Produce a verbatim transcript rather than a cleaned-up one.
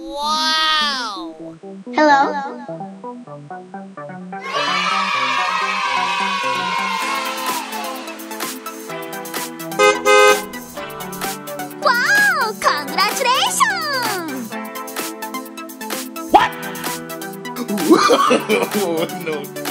Wow! Hello? Wow! Congratulations! What? No.